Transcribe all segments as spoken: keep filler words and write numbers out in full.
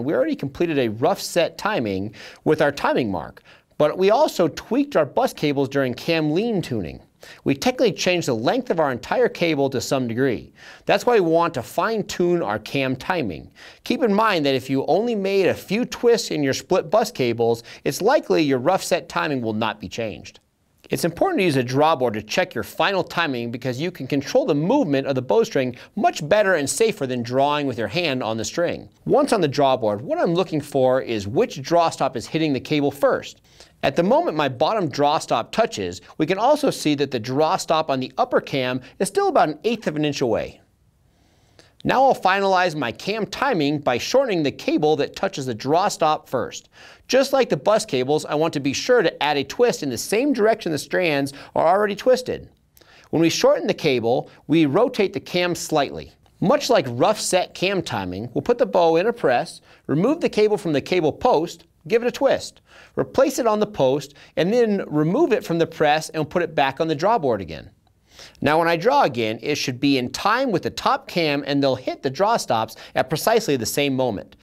We already completed a rough set timing with our timing mark, but we also tweaked our bus cables during cam lean tuning. We technically changed the length of our entire cable to some degree. That's why we want to fine-tune our cam timing. Keep in mind that if you only made a few twists in your split bus cables, it's likely your rough set timing will not be changed. It's important to use a drawboard to check your final timing because you can control the movement of the bowstring much better and safer than drawing with your hand on the string. Once on the drawboard, what I'm looking for is which draw stop is hitting the cable first. At the moment my bottom draw stop touches, we can also see that the draw stop on the upper cam is still about an eighth of an inch away. Now I'll finalize my cam timing by shortening the cable that touches the draw stop first. Just like the bus cables, I want to be sure to add a twist in the same direction the strands are already twisted. When we shorten the cable, we rotate the cam slightly. Much like rough set cam timing, we'll put the bow in a press, remove the cable from the cable post, give it a twist, replace it on the post, and then remove it from the press and put it back on the drawboard again. Now when I draw again, it should be in time with the top cam and they'll hit the draw stops at precisely the same moment.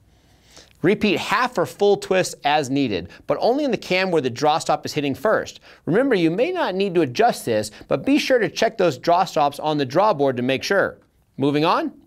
Repeat half or full twists as needed, but only in the cam where the draw stop is hitting first. Remember, you may not need to adjust this, but be sure to check those draw stops on the drawboard to make sure. Moving on.